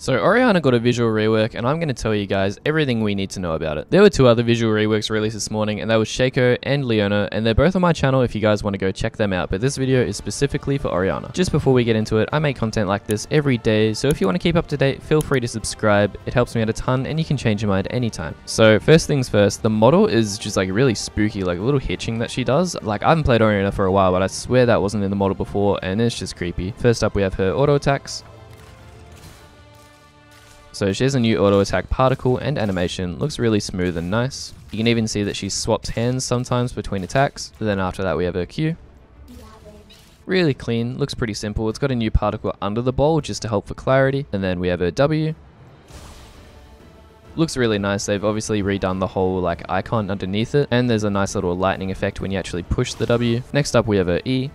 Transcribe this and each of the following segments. So Orianna got a visual rework, and I'm going to tell you guys everything we need to know about it. There were two other visual reworks released this morning, and that was Shaco and Leona, and they're both on my channel if you guys want to go check them out, but this video is specifically for Orianna. Just before we get into it, I make content like this every day, so if you want to keep up to date, feel free to subscribe. It helps me out a ton, and you can change your mind anytime. So first things first, the model is just like really spooky, like a little hitching that she does. Like I haven't played Orianna for a while, but I swear that wasn't in the model before, and it's just creepy. First up, we have her auto attacks. So she has a new auto attack particle and animation, looks really smooth and nice. You can even see that she swaps hands sometimes between attacks, but then after that we have her Q. Really clean, looks pretty simple. It's got a new particle under the bowl just to help for clarity, and then we have her W. Looks really nice. They've obviously redone the whole like icon underneath it, and there's a nice little lightning effect when you actually push the W. Next up we have her E.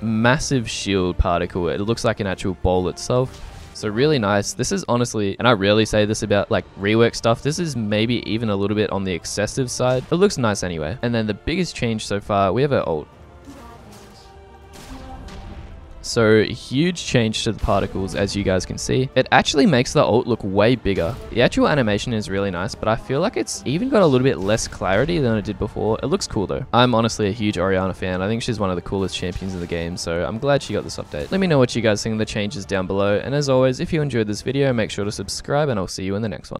Massive shield particle, it looks like an actual bowl itself. So really nice. This is honestly, and I rarely say this about like rework stuff, this is maybe even a little bit on the excessive side. It looks nice anyway. And then the biggest change so far, we have her ult. So huge change to the particles, as you guys can see. It actually makes the ult look way bigger. The actual animation is really nice, but I feel like it's even got a little bit less clarity than it did before. It looks cool though. I'm honestly a huge Orianna fan. I think she's one of the coolest champions in the game, so I'm glad she got this update. Let me know what you guys think of the changes down below, and as always, if you enjoyed this video, make sure to subscribe, and I'll see you in the next one.